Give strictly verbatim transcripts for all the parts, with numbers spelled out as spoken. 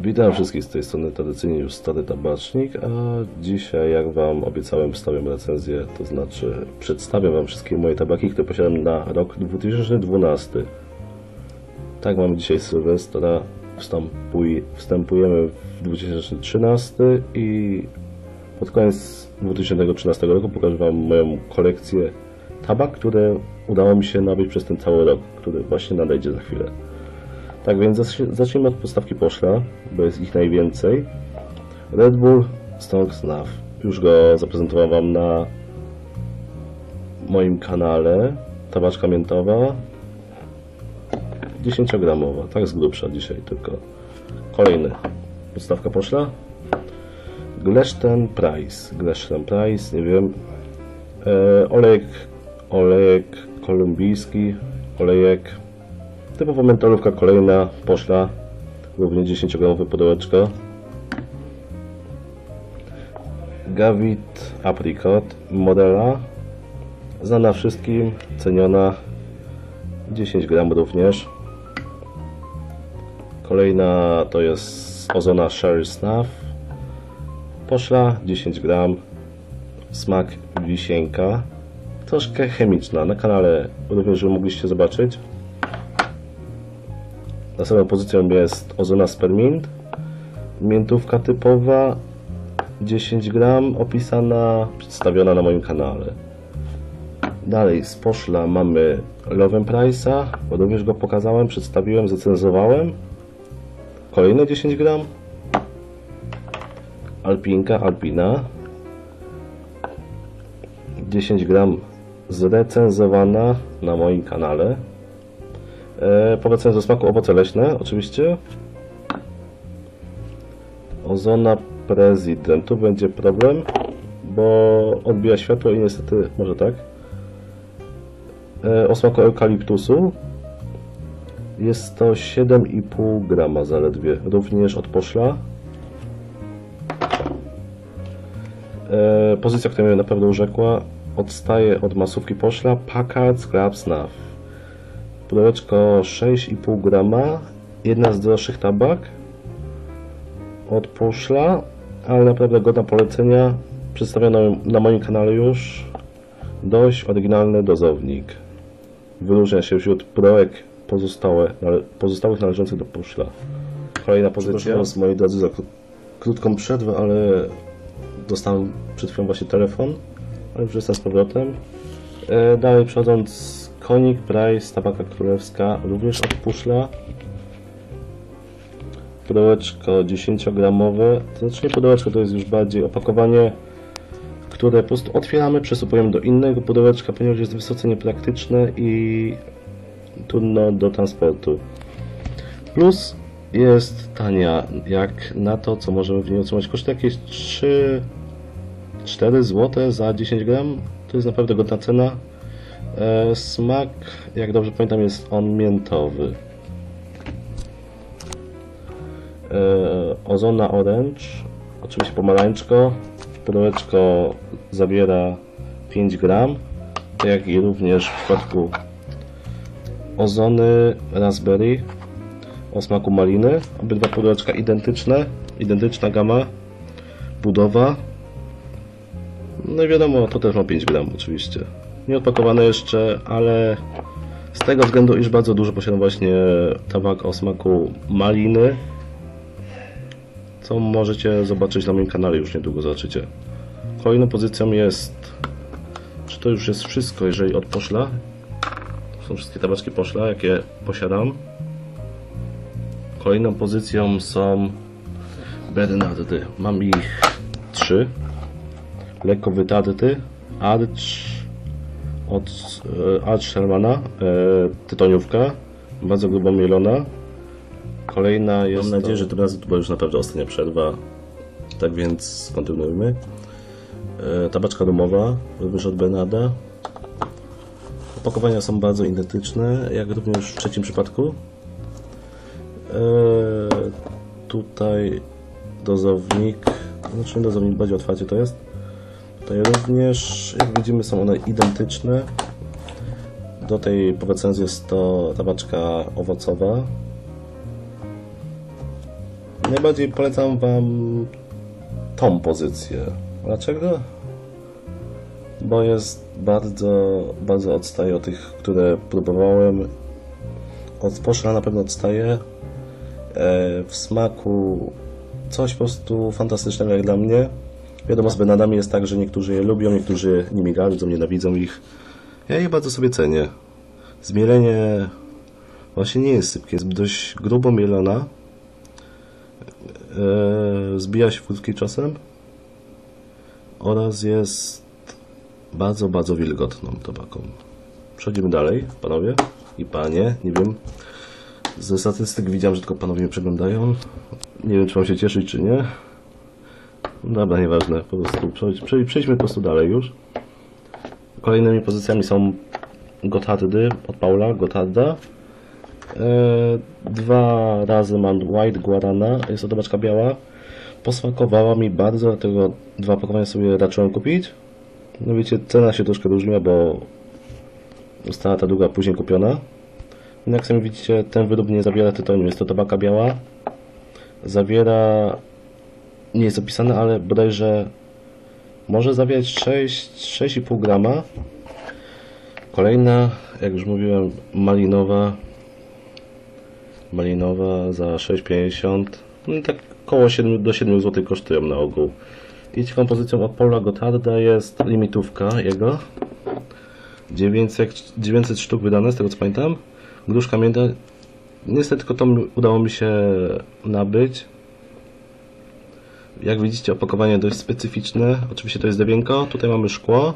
Witam wszystkich z tej strony, tradycyjnie już Stary Tabacznik, a dzisiaj, jak Wam obiecałem, wstawiam recenzję, to znaczy przedstawiam Wam wszystkie moje tabaki, które posiadam na rok dwa tysiące dwunasty. Tak, mamy dzisiaj Sylwestra, wstępujemy w dwa tysiące trzynasty i pod koniec dwa tysiące trzynastego roku pokażę Wam moją kolekcję tabak, które udało mi się nabyć przez ten cały rok, który właśnie nadejdzie za chwilę. Tak więc zacznijmy od podstawki Pöschla, bo jest ich najwięcej. Red Bull Stone Snuff. Już go zaprezentowałem Wam na moim kanale. Tabaczka miętowa. dziesięciogramowa, tak z grubsza dzisiaj tylko. Kolejny. Podstawka Pöschla. Red Prise. Red Prise, nie wiem. E, olejek, olejek kolumbijski. Olejek. Typowa mentolówka, kolejna Pöschla, również dziesięciogramowa pudełeczka. Gawith Apricot, modela, znana wszystkim, ceniona, dziesięć gramów również. Kolejna to jest Ozona Sherry Snuff, Pöschla, dziesięć gramów, smak wisienka, troszkę chemiczna, na kanale również mogliście zobaczyć. Następną pozycją jest Ozona Spearmint, miętówka typowa, dziesięć gramów, opisana, przedstawiona na moim kanale. Dalej z Pöschla mamy Löwen-Prise'a, również go pokazałem, przedstawiłem, zrecenzowałem. Kolejne dziesięć gramów. Alpinka, Alpina, dziesięć gramów, zrecenzowana na moim kanale. Polecam ze smaku owoce leśne, oczywiście. Ozona President. Tu będzie problem, bo odbija światło i niestety, może tak. O smaku eukaliptusu. Jest to siedem i pół grama zaledwie. Również od Pöschla. Pozycja, która mnie naprawdę urzekła, odstaje od masówki Pöschla. Packard's Scrap Snuff. Pudełeczko sześć i pół grama, jedna z droższych tabak od Pöschla, ale naprawdę godna polecenia, przedstawiona na moim kanale już. Dość oryginalny dozownik, wyróżnia się wśród pudełek pozostałe, pozostałych należących do Pöschla. Kolejna pozycja, z mojej drodzy za krótką przerwę, ale dostałem przed chwilą właśnie telefon, ale już jestem z powrotem. Dalej przechodząc, König Prise, tabaka królewska, również od Pöschla. Pudełeczko dziesięciogramowe, to znaczy nie pudełeczko, to jest już bardziej opakowanie, które po prostu otwieramy, przesuwamy do innego pudełeczka, ponieważ jest wysoce niepraktyczne i trudno do transportu. Plus jest tania, jak na to, co możemy w niej otrzymać. Kosztuje jakieś trzy, cztery złote za dziesięć gramów, to jest naprawdę godna cena. Smak, jak dobrze pamiętam, jest on miętowy. Ozona Orange, oczywiście pomarańczko. Pudełeczko zawiera pięć gramów, jak i również w przypadku Ozony Raspberry o smaku maliny. Obydwa pudełeczka identyczne, identyczna gama, budowa. No i wiadomo, to też ma pięć gramów oczywiście. Nie odpakowane jeszcze, ale z tego względu, iż bardzo dużo posiadam właśnie tabak o smaku maliny, co możecie zobaczyć na moim kanale, już niedługo zobaczycie. Kolejną pozycją jest, czy to już jest wszystko, jeżeli od Pöschla, są wszystkie tabaczki Pöschla, jakie posiadam. Kolejną pozycją są Bernadety, mam ich trzy, lekko wytarty, Arch od Arch Shermana, e, tytoniówka, bardzo grubo mielona. Kolejna jest... Mam nadzieję, to... że tym razem to była już naprawdę ostatnia przerwa. Tak więc kontynuujmy. E, tabaczka rumowa, również od Bernada. Opakowania są bardzo identyczne, jak również w trzecim przypadku. E, tutaj dozownik, znaczy dozownik bardziej otwarcie to jest. Tutaj również, jak widzimy, są one identyczne. Do tej polecenia jest to tabaczka owocowa. Najbardziej polecam wam tą pozycję. Dlaczego? Bo jest bardzo, bardzo odstaje od tych, które próbowałem. Od Pöschla na pewno odstaje. W smaku coś po prostu fantastycznego jak dla mnie. Wiadomo, z Bernadami jest tak, że niektórzy je lubią, niektórzy nimi gardzą, nienawidzą ich. Ja je bardzo sobie cenię. Zmielenie właśnie nie jest sypkie, jest dość grubo mielona. Eee, zbija się wkrótki czasem. Oraz jest bardzo, bardzo wilgotną tobaką. Przechodzimy dalej, panowie i panie, nie wiem. Ze statystyk widziałem, że tylko panowie mnie przeglądają. Nie wiem, czy mam się cieszyć, czy nie. Dobra, nieważne, po prostu przejdźmy, przejdźmy po prostu dalej już. Kolejnymi pozycjami są Gotardy od Paula Gotarda. Yy, dwa razy mam White Guarana, jest to tobaczka biała. Posmakowała mi bardzo, dlatego dwa pakowania sobie raczyłem kupić. No wiecie, cena się troszkę różniła, bo została ta druga później kupiona. Jak sami widzicie, ten wyrób nie zawiera tytoniu, jest to tabaka biała. Zawiera, nie jest opisane, ale bodajże może zawierać sześć, sześć i pół grama. Kolejna, jak już mówiłem, malinowa. Malinowa za sześć pięćdziesiąt. No i tak koło siedmiu do siedmiu złotych kosztują na ogół. I ciekawą pozycją od Paula Gotarda jest limitówka jego. dziewięćset, dziewięćset sztuk wydane, z tego co pamiętam. Gruszka mięta. Niestety tylko to udało mi się nabyć. Jak widzicie, opakowanie dość specyficzne. Oczywiście to jest drewienko. Tutaj mamy szkło.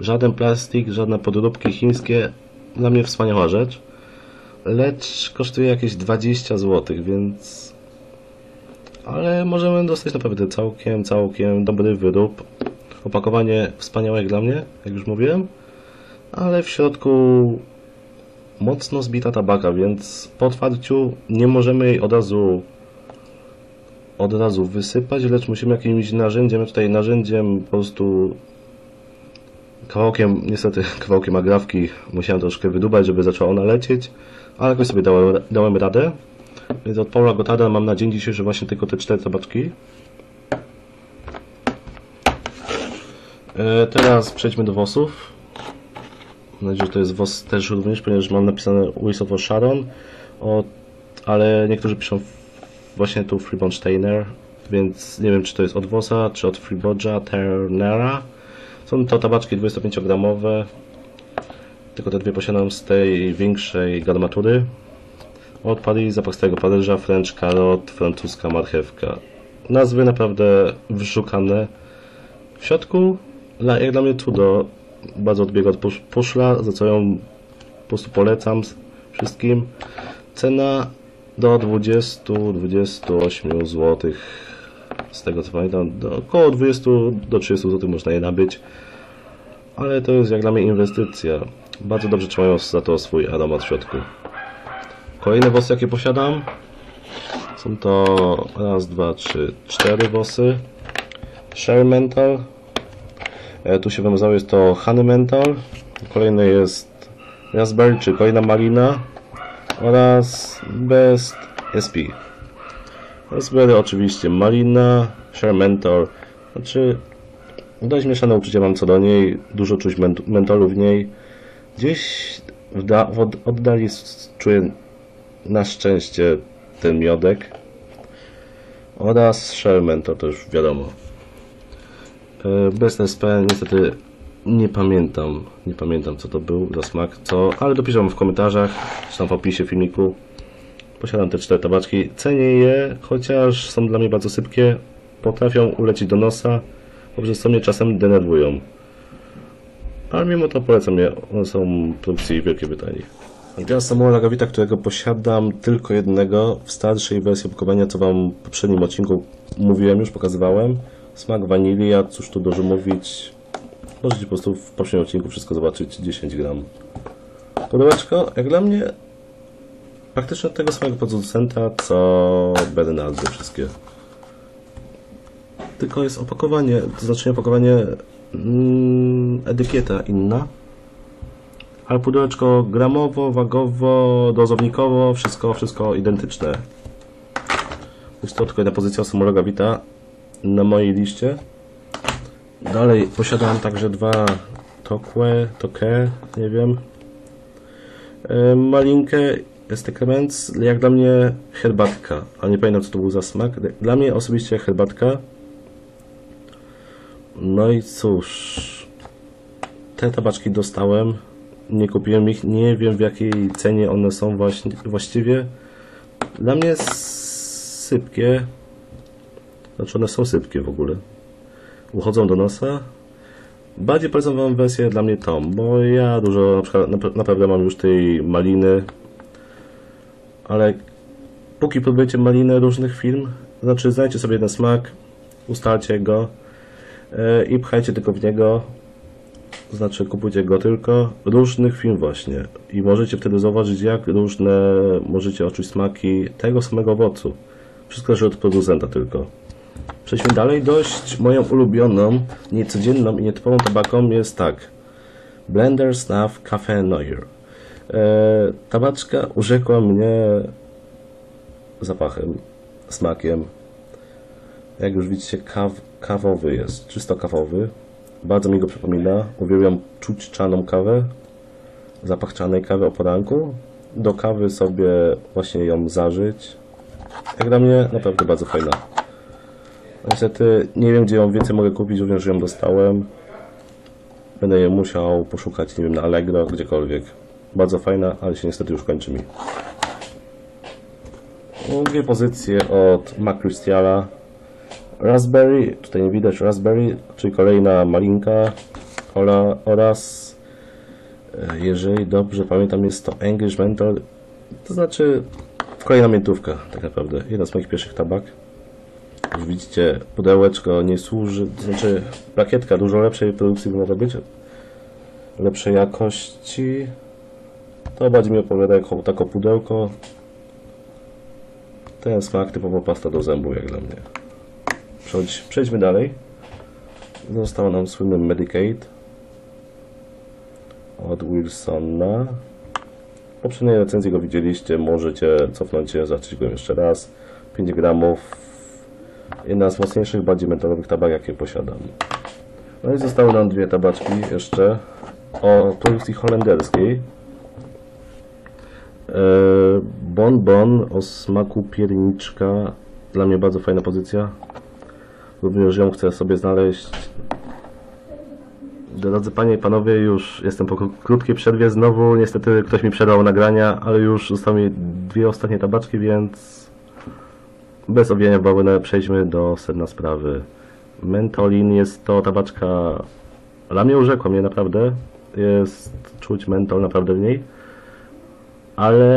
Żaden plastik, żadne podróbki chińskie. Dla mnie wspaniała rzecz. Lecz kosztuje jakieś dwadzieścia złotych, więc... Ale możemy dostać naprawdę całkiem, całkiem dobry wyrób. Opakowanie wspaniałe jak dla mnie, jak już mówiłem. Ale w środku... mocno zbita tabaka, więc po otwarciu nie możemy jej od razu od razu wysypać, lecz musimy jakimś narzędziem, ja tutaj narzędziem po prostu kawałkiem, niestety kawałkiem agrawki musiałem troszkę wydubać, żeby zaczęła ona lecieć, ale jakoś sobie dałem, dałem radę, więc od Paula Gotarda mam na dzień dzisiejszy właśnie tylko te cztery tabaczki. E, teraz przejdźmy do wosów. Mam nadzieję, że to jest W O S też również, ponieważ mam napisane Wilson of Sharrow, ale niektórzy piszą właśnie tu Fribonsteiner, więc nie wiem, czy to jest od W O S a, czy od Fribodża, Ternera. Są to tabaczki dwudziestopięciogramowe, tylko te dwie posiadam z tej większej garmatury. Od Parisa, Packard'ego Paryża, French Carrot, francuska marchewka. Nazwy naprawdę wyszukane. W środku, jak dla mnie cudo. Bardzo odbiega od Pöschla, za co ją po prostu polecam wszystkim. Cena do dwudziestu do dwudziestu ośmiu złotych, z tego co pamiętam, do około dwudziestu do trzydziestu złotych można je nabyć, ale to jest jak dla mnie inwestycja. Bardzo dobrze trzymają za to swój aromat w środku. Kolejne wosy, jakie posiadam, są to raz, dwa, trzy, cztery wosy. Shell Mental. Tu się wymazało, jest to Honey Mental. Kolejny jest Jasper, czy kolejna Marina. Oraz BEST S P. Raspberry oczywiście Marina, Shell Mental. Znaczy, dość mieszane uczucie mam co do niej. Dużo czuć mentolu w niej. Gdzieś w, da, w oddali czuję na szczęście ten miodek. Oraz Shell Mental, to już wiadomo. BEST S P niestety nie pamiętam, nie pamiętam co to był za smak, co, ale dopiszę wam w komentarzach, czy tam w opisie filmiku. Posiadam te cztery tabaczki, cenię je, chociaż są dla mnie bardzo sypkie, potrafią ulecieć do nosa, poprzez co mnie czasem denerwują. Ale mimo to polecam je, one są w produkcji Wielkiej Brytanii. I teraz Samuela Gawitha, którego posiadam tylko jednego w starszej wersji opakowania, co wam w poprzednim odcinku mówiłem, już pokazywałem. Smak wanilia, cóż tu dużo mówić. Możecie po prostu w poprzednim odcinku wszystko zobaczyć, dziesięć gram. Pudełeczko, jak dla mnie, praktycznie od tego samego producenta, co Bernardy wszystkie. Tylko jest opakowanie, to znaczy opakowanie, mm, etykieta inna. Ale pudełeczko gramowo, wagowo, dozownikowo, wszystko, wszystko identyczne. Jest to tylko jedna pozycja Samuela Gawitha na mojej liście. Dalej posiadam także dwa Toque, Toque, nie wiem, e, malinkę Esteklements, jak dla mnie herbatka, a nie pamiętam co to był za smak. Dla mnie osobiście herbatka. No i cóż, te tabaczki dostałem, nie kupiłem ich, nie wiem w jakiej cenie one są właśnie, właściwie. Dla mnie sypkie, znaczy one są sypkie w ogóle, uchodzą do nosa. Bardziej polecam wam wersję dla mnie tą, bo ja dużo na przykład, naprawdę mam już tej maliny, ale póki próbujecie malinę różnych firm, znaczy znajdźcie sobie jeden smak, ustalcie go i pchajcie tylko w niego, znaczy kupujcie go tylko różnych firm właśnie i możecie wtedy zauważyć, jak różne możecie odczuć smaki tego samego owocu. Wszystko zależy od producenta tylko. Przejdźmy dalej. Dość moją ulubioną, niecodzienną i nietypową tabaką jest tak. Blender Snuff Cafe Noir. Eee, tabaczka urzekła mnie zapachem, smakiem. Jak już widzicie, kaw, kawowy jest, czysto kawowy. Bardzo mi go przypomina. Uwielbiam czuć czaną kawę. Zapach czanej kawy o poranku. Do kawy sobie właśnie ją zażyć. Jak dla mnie naprawdę bardzo fajna. Niestety nie wiem, gdzie ją więcej mogę kupić, również że ją dostałem. Będę ją musiał poszukać, nie wiem, na Allegro, gdziekolwiek. Bardzo fajna, ale się niestety już kończy mi. Dwie pozycje od McChrystala. Raspberry, tutaj nie widać raspberry, czyli kolejna malinka cola oraz, jeżeli dobrze pamiętam, jest to English Menthol, to znaczy kolejna miętówka tak naprawdę, jedna z moich pierwszych tabak. Już widzicie, pudełeczko nie służy, to znaczy plakietka dużo lepszej produkcji by mogła być, lepszej jakości. To bardziej mi opowiada jak takie pudełko. Ten smak typowo pasta do zębów jak dla mnie. Przejdź, przejdźmy dalej. Został nam słynny Medicaid od Wilsona. W poprzedniej recenzji go widzieliście, możecie cofnąć się, zobaczyć go jeszcze raz. pięć gramów. Jedna z mocniejszych, bardziej metalowych tabak, jakie posiadam. No i zostały nam dwie tabaczki jeszcze o produkcji holenderskiej. Bonbon o smaku pierniczka. Dla mnie bardzo fajna pozycja. Również ją chcę sobie znaleźć. Drodzy panie i panowie, już jestem po krótkiej przerwie znowu. Niestety ktoś mi przerwał nagrania, ale już zostały mi dwie ostatnie tabaczki, więc bez owijania w bawełnę przejdźmy do sedna sprawy. Mentolin jest to tabaczka, dla mnie urzekła mnie naprawdę. Jest czuć mentol naprawdę w niej. Ale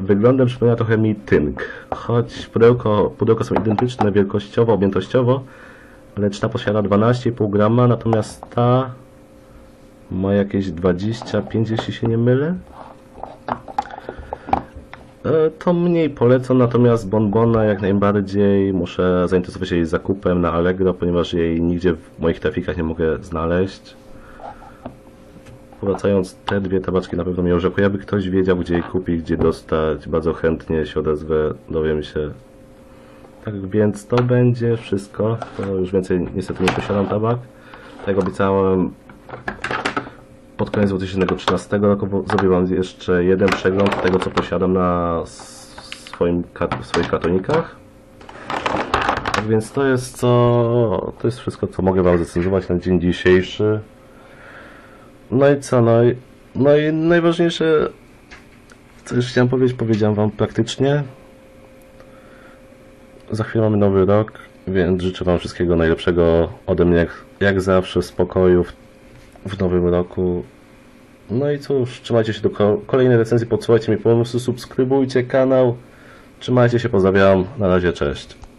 wyglądem przypomina trochę mi tynk. Choć pudełko, pudełko są identyczne wielkościowo, objętościowo, lecz ta posiada dwanaście i pół grama, natomiast ta ma jakieś dwadzieścia pięć, jeśli się nie mylę. To mniej polecam, natomiast Bonbona jak najbardziej muszę zainteresować się jej zakupem na Allegro, ponieważ jej nigdzie w moich trafikach nie mogę znaleźć. Wracając, te dwie tabaczki na pewno mnie urzekły. Jakby ktoś wiedział, gdzie je kupić, gdzie dostać, bardzo chętnie się odezwę, dowiem się. Tak więc to będzie wszystko. To już więcej niestety nie posiadam tabak. Tak jak obiecałem, pod koniec dwa tysiące trzynastego roku zrobię wam jeszcze jeden przegląd tego, co posiadam na swoim, w swoich kartonikach. Tak więc to jest, co, to jest wszystko, co mogę wam zdecydować na dzień dzisiejszy. No i co, no i, no i najważniejsze, co już chciałem powiedzieć, powiedziałem wam praktycznie. Za chwilę mamy nowy rok, więc życzę wam wszystkiego najlepszego ode mnie, jak, jak zawsze, w spokoju w, w nowym roku. No i cóż, trzymajcie się do kolejnej recenzji, podsyłajcie mi, po prostu subskrybujcie kanał. Trzymajcie się, pozdrawiam, na razie, cześć.